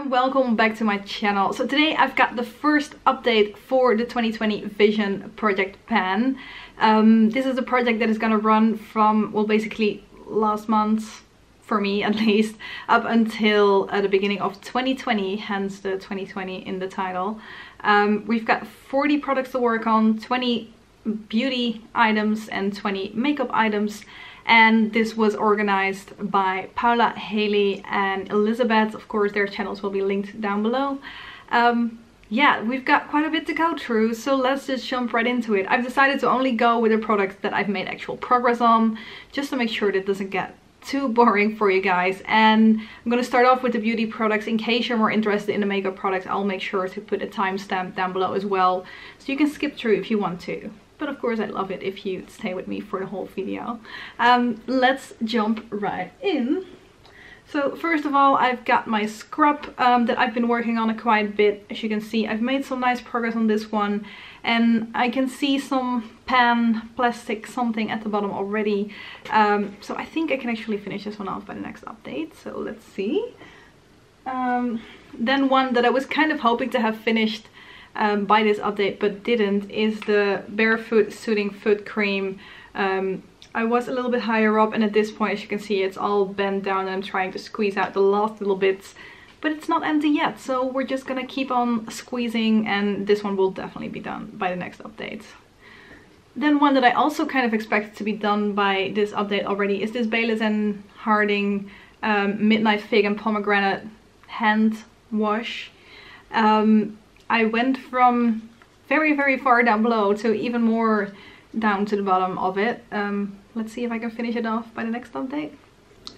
and welcome back to my channel. So today I've got the first update for the 2020 Vision Project Pan. This is the project that is gonna run from, well, basically last month, for me at least, up until the beginning of 2020, hence the 2020 in the title. We've got 40 products to work on, 20 beauty items and 20 makeup items. And this was organized by Paula, Haley and Elizabeth. Of course, their channels will be linked down below. Yeah, we've got quite a bit to go through, so let's just jump right into it. I've decided to only go with the products that I've made actual progress on, just to make sure that doesn't get too boring for you guys. And I'm going to start off with the beauty products. In case you're more interested in the makeup products, I'll make sure to put a timestamp down below as well, so you can skip through if you want to. But of course, I'd love it if you'd stay with me for the whole video. Let's jump right in. So first of all, I've got my scrub that I've been working on quite a bit. As you can see, I've made some nice progress on this one. And I can see some pan, plastic, something at the bottom already. So I think I can actually finish this one off by the next update. So let's see. Then one that I was kind of hoping to have finished by this update but didn't is the Barefoot Soothing Foot Cream. I was a little bit higher up, and at this point, as you can see, it's all bent down and I'm trying to squeeze out the last little bits, but it's not empty yet, so we're just gonna keep on squeezing, and this one will definitely be done by the next update. Then one that I also kind of expected to be done by this update already is this Baylis and Harding Midnight Fig and Pomegranate Hand Wash. I went from very, very far down below to even more down to the bottom of it. Let's see if I can finish it off by the next update.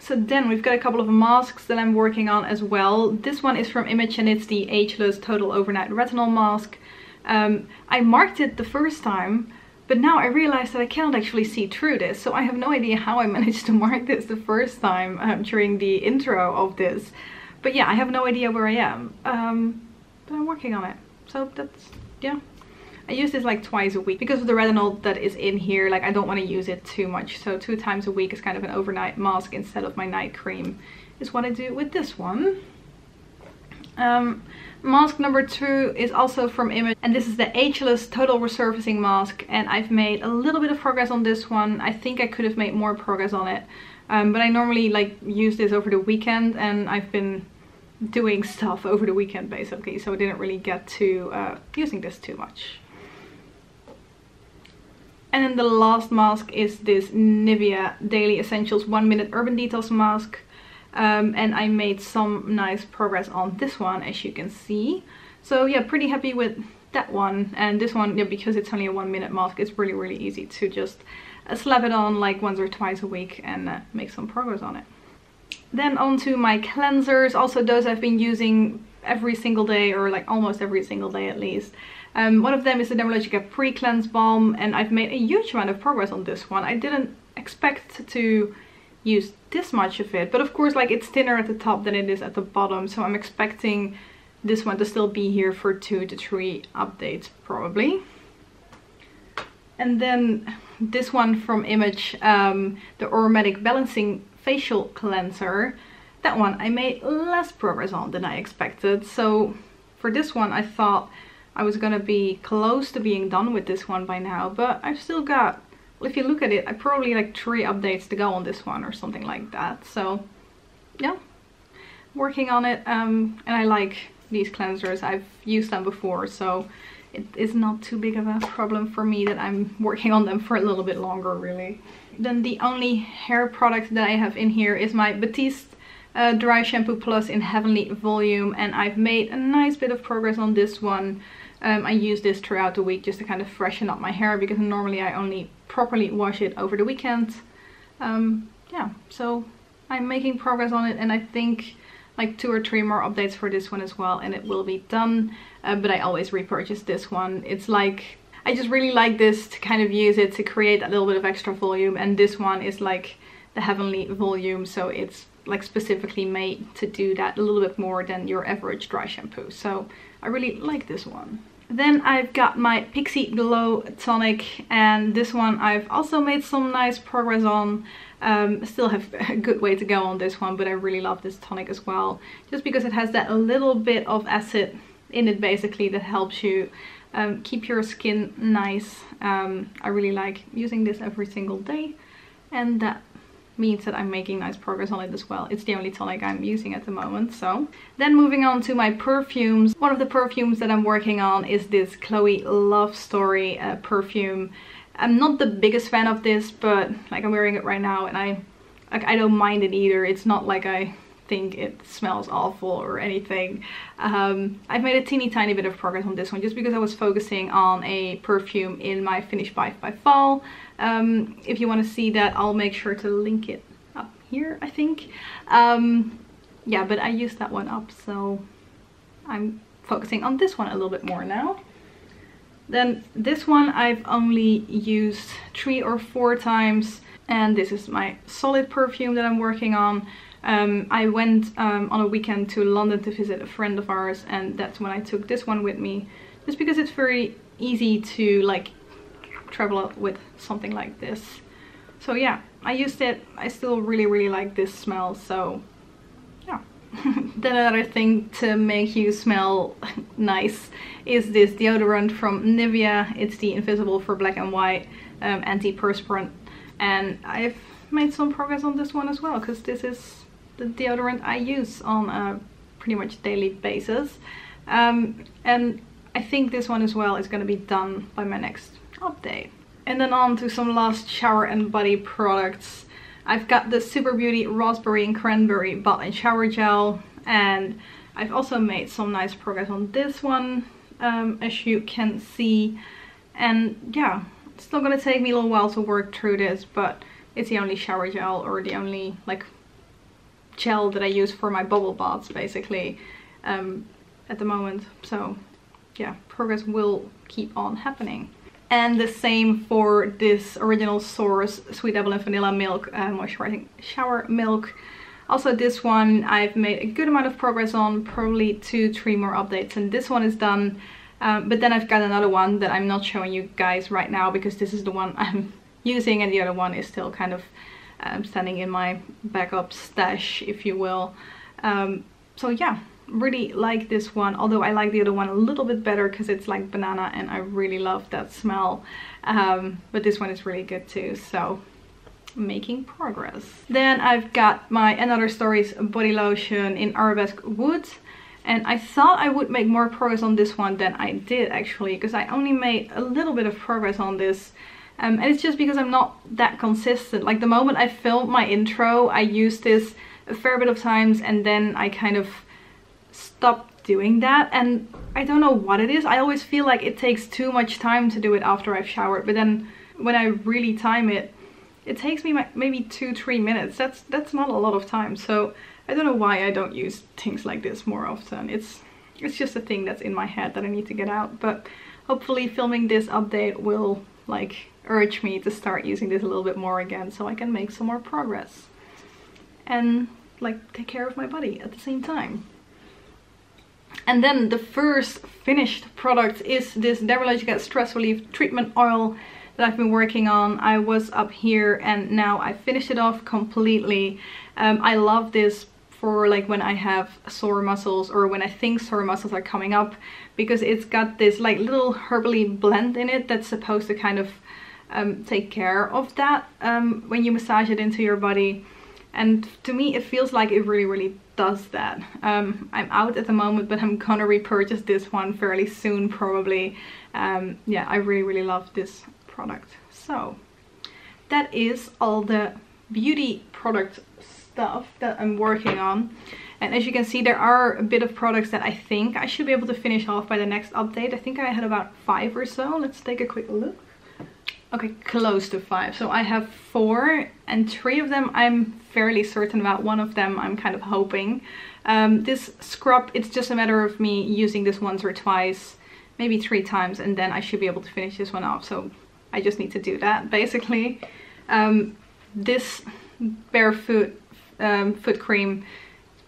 So then we've got a couple of masks that I'm working on as well. This one is from Image and it's the Ageless Total Overnight Retinol Mask. I marked it the first time, but now I realized that I cannot actually see through this. So I have no idea how I managed to mark this the first time during the intro of this. But yeah, I have no idea where I am. I'm working on it, so that's, yeah. I use this like twice a week because of the retinol that is in here. Like, I don't want to use it too much, so 2 times a week is kind of an overnight mask instead of my night cream is what I do with this one. Mask number 2 is also from Image, and this is the Ageless Total Resurfacing Mask, and I've made a little bit of progress on this one. I think I could have made more progress on it, but I normally like use this over the weekend, and I've been doing stuff over the weekend basically, so I didn't really get to using this too much. And then the last mask is this Nivea Daily Essentials 1-Minute Urban Detox Mask, and I made some nice progress on this one, as you can see. So yeah, pretty happy with that one. And this one, yeah, because it's only a 1-minute mask, it's really, really easy to just slap it on like once or twice a week and make some progress on it. Then on to my cleansers, also those I've been using every single day, or like almost every single day at least. One of them is the Dermalogica Pre-Cleanse Balm, and I've made a huge amount of progress on this one. I didn't expect to use this much of it, but of course, like, it's thinner at the top than it is at the bottom, so I'm expecting this one to still be here for 2 to 3 updates probably. And then this one from Image, the Ormedic Balancing facial cleanser. That one I made less progress on than I expected, so for this one I thought I was gonna be close to being done with this one by now, but I've still got, well, if you look at it, I probably like 3 updates to go on this one or something like that. So yeah, working on it, and I like these cleansers, I've used them before, so it is not too big of a problem for me that I'm working on them for a little bit longer really. Then the only hair product that I have in here is my Batiste Dry Shampoo Plus in Heavenly Volume, and I've made a nice bit of progress on this one. I use this throughout the week just to kind of freshen up my hair, because normally I only properly wash it over the weekend. Yeah, so I'm making progress on it, and I think like 2 or 3 more updates for this one as well, and it will be done. But I always repurchase this one. It's like, I just really like this to kind of use it to create a little bit of extra volume, and this one is like the Heavenly Volume, so it's like specifically made to do that a little bit more than your average dry shampoo, so I really like this one. Then I've got my Pixi Glow Tonic, and this one I've also made some nice progress on. Still have a good way to go on this one, but I really love this tonic as well, just because it has that little bit of acid in it basically that helps you keep your skin nice. I really like using this every single day, and that means that I'm making nice progress on it as well. It's the only tonic I'm using at the moment. So then moving on to my perfumes, one of the perfumes that I'm working on is this Chloe Love Story perfume. I'm not the biggest fan of this, but like, I'm wearing it right now and I don't mind it either. It's not like I think it smells awful or anything. I've made a teeny tiny bit of progress on this one just because I was focusing on a perfume in my Finish 5 by Fall. If you want to see that, I'll make sure to link it up here, I think. Yeah, but I used that one up, so I'm focusing on this one a little bit more now. Then this one I've only used 3 or 4 times, and this is my solid perfume that I'm working on. I went on a weekend to London to visit a friend of ours, and that's when I took this one with me, just because it's very easy to like travel up with something like this. So yeah, I used it. I still really like this smell, so yeah. Then another thing to make you smell nice is this deodorant from Nivea. It's the Invisible for Black and White antiperspirant, and I've made some progress on this one as well, because this is the deodorant I use on a pretty much daily basis. And I think this one as well is going to be done by my next update. And then on to some last shower and body products. I've got the Super Beauty Raspberry and Cranberry Bath and Shower Gel, and I've also made some nice progress on this one, as you can see. And yeah, it's still going to take me a little while to work through this, but it's the only shower gel, or the only like gel that I use for my bubble baths basically at the moment. So yeah, progress will keep on happening. And the same for this Original Source Sweet Apple and Vanilla Milk Moisturizing Shower Milk. Also this one I've made a good amount of progress on, probably 2-3 more updates and this one is done. But then I've got another one that I'm not showing you guys right now, because this is the one I'm using and the other one is still kind of standing in my backup stash, if you will. So yeah, really like this one, although I like the other one a little bit better because it's like banana and I really love that smell. But this one is really good too, so making progress. Then I've got my & Other Stories body lotion in Arabesque Wood, and I thought I would make more progress on this one than I did actually, because I only made a little bit of progress on this. And it's just because I'm not that consistent. Like, the moment I filmed my intro, I used this a fair bit of times, and then I kind of stopped doing that. And I don't know what it is. I always feel like it takes too much time to do it after I've showered. But then when I really time it, it takes me maybe 2-3 minutes. That's not a lot of time. So I don't know why I don't use things like this more often. It's just a thing that's in my head that I need to get out. But hopefully filming this update will like urge me to start using this a little bit more again, so I can make some more progress and like take care of my body at the same time. And then the first finished product is this Dermalogica Stress Relief Treatment Oil that I've been working on. I was up here and now I finished it off completely. I love this for like when I have sore muscles, or when I think sore muscles are coming up, because it's got this like little herbally blend in it that's supposed to kind of take care of that when you massage it into your body. And to me it feels like it really does that. I'm out at the moment, but I'm gonna repurchase this one fairly soon probably. Yeah, I really love this product. So that is all the beauty product stuff that I'm working on, and as you can see there are a bit of products that I think I should be able to finish off by the next update. I think I had about 5 or so. Let's take a quick look. Okay, close to 5. So I have 4, and 3 of them I'm fairly certain about. One of them I'm kind of hoping. This scrub, it's just a matter of me using this once or twice, maybe 3 times, and then I should be able to finish this one off. So I just need to do that basically. This Barefoot Foot Cream,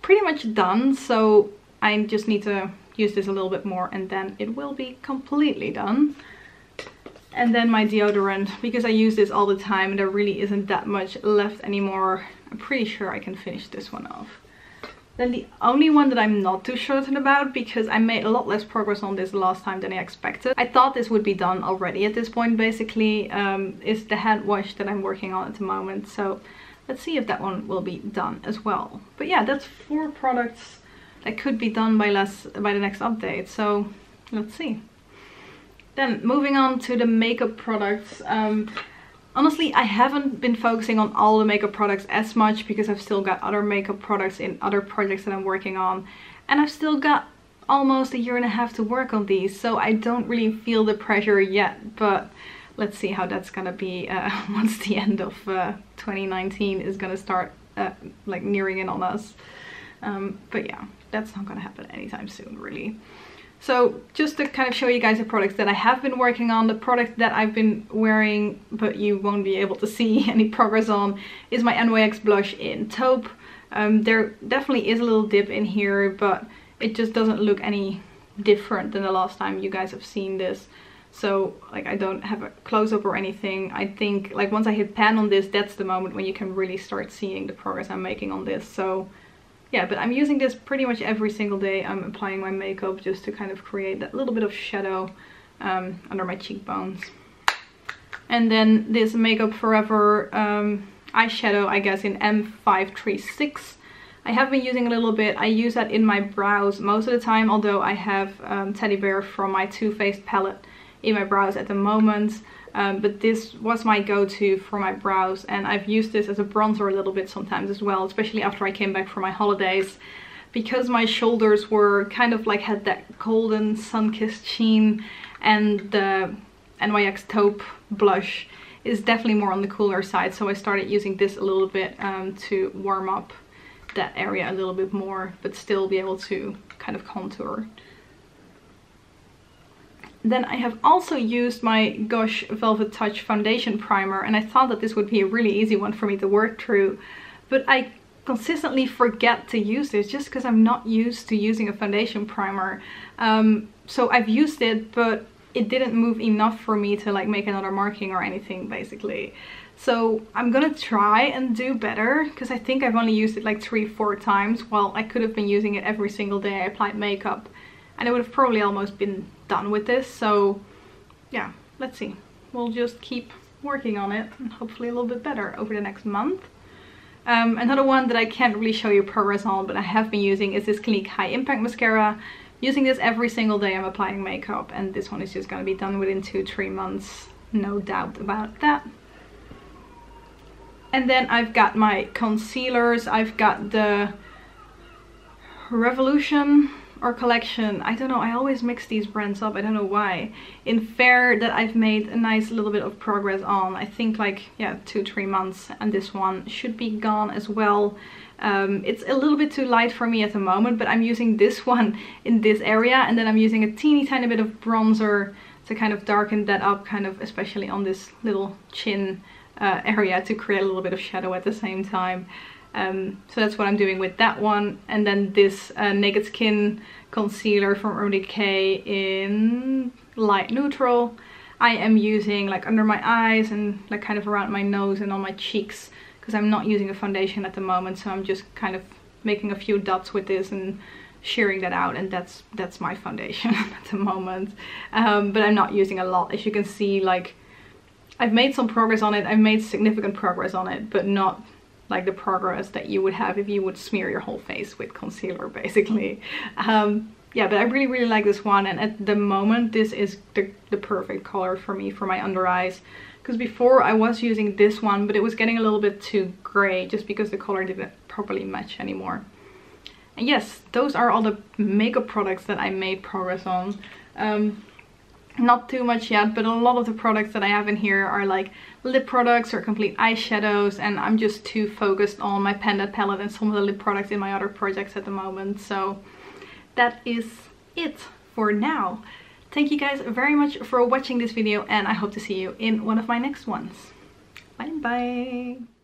pretty much done. So I just need to use this a little bit more and then it will be completely done. And then my deodorant, because I use this all the time and there really isn't that much left anymore. I'm pretty sure I can finish this one off. Then the only one that I'm not too certain about, because I made a lot less progress on this last time than I expected. I thought this would be done already at this point basically, is the hand wash that I'm working on at the moment. So let's see if that one will be done as well. But yeah, that's 4 products that could be done by the next update. So let's see. Then moving on to the makeup products. Honestly, I haven't been focusing on all the makeup products as much because I've still got other makeup products in other projects that I'm working on. And I've still got almost a year and a half to work on these, so I don't really feel the pressure yet. But let's see how that's gonna be once the end of 2019 is gonna start like nearing in on us. But yeah, that's not gonna happen anytime soon, really. So just to kind of show you guys the products that I have been working on, the product that I've been wearing but you won't be able to see any progress on is my NYX blush in taupe. There definitely is a little dip in here, but it just doesn't look any different than the last time you guys have seen this. So like I don't have a close-up or anything. I think like once I hit pan on this, that's the moment when you can really start seeing the progress I'm making on this. So yeah, but I'm using this pretty much every single day. I'm applying my makeup just to kind of create that little bit of shadow under my cheekbones. And then this Makeup Forever eyeshadow, I guess, in M536. I have been using a little bit. I use that in my brows most of the time, although I have Teddy Bear from my Too Faced palette in my brows at the moment. But this was my go-to for my brows, and I've used this as a bronzer a little bit sometimes as well, especially after I came back from my holidays, because my shoulders were kind of like had that golden sun-kissed sheen, and the NYX taupe blush is definitely more on the cooler side, so I started using this a little bit to warm up that area a little bit more but still be able to kind of contour. Then I have also used my Gosh Velvet Touch Foundation Primer, and I thought that this would be a really easy one for me to work through, but I consistently forget to use this just because I'm not used to using a foundation primer. So I've used it, but it didn't move enough for me to like make another marking or anything basically. So I'm gonna try and do better, because I think I've only used it like 3-4 times, while I could have been using it every single day I applied makeup. And I would have probably almost been done with this, so yeah, let's see. We'll just keep working on it and hopefully a little bit better over the next month. Another one that I can't really show you progress on, but I have been using, is this Clinique High Impact Mascara. Using this every single day I'm applying makeup, and this one is just going to be done within 2-3 months, no doubt about that. And then I've got my concealers. I've got the Revolution or Collection, I don't know, I always mix these brands up, I don't know why, in Fair, that I've made a nice little bit of progress on. I think like, yeah, 2-3 months, and this one should be gone as well. It's a little bit too light for me at the moment, but I'm using this one in this area, and then I'm using a teeny tiny bit of bronzer to kind of darken that up, kind of especially on this little chin area, to create a little bit of shadow at the same time. So that's what I'm doing with that one. And then this Naked Skin Concealer from Urban Decay in Light Neutral, I am using like under my eyes and like kind of around my nose and on my cheeks, because I'm not using a foundation at the moment, so I'm just kind of making a few dots with this and shearing that out, and that's my foundation at the moment. But I'm not using a lot, as you can see. Like I've made some progress on it, I've made significant progress on it, but not like the progress that you would have if you would smear your whole face with concealer basically. Yeah, but I really like this one, and at the moment this is the perfect color for me for my under eyes, because before I was using this one but it was getting a little bit too gray just because the color didn't properly match anymore. And yes, those are all the makeup products that I made progress on. Not too much yet, but a lot of the products that I have in here are like lip products or complete eyeshadows, and I'm just too focused on my Panda palette and some of the lip products in my other projects at the moment. So that is it for now. Thank you guys very much for watching this video, and I hope to see you in one of my next ones. Bye bye!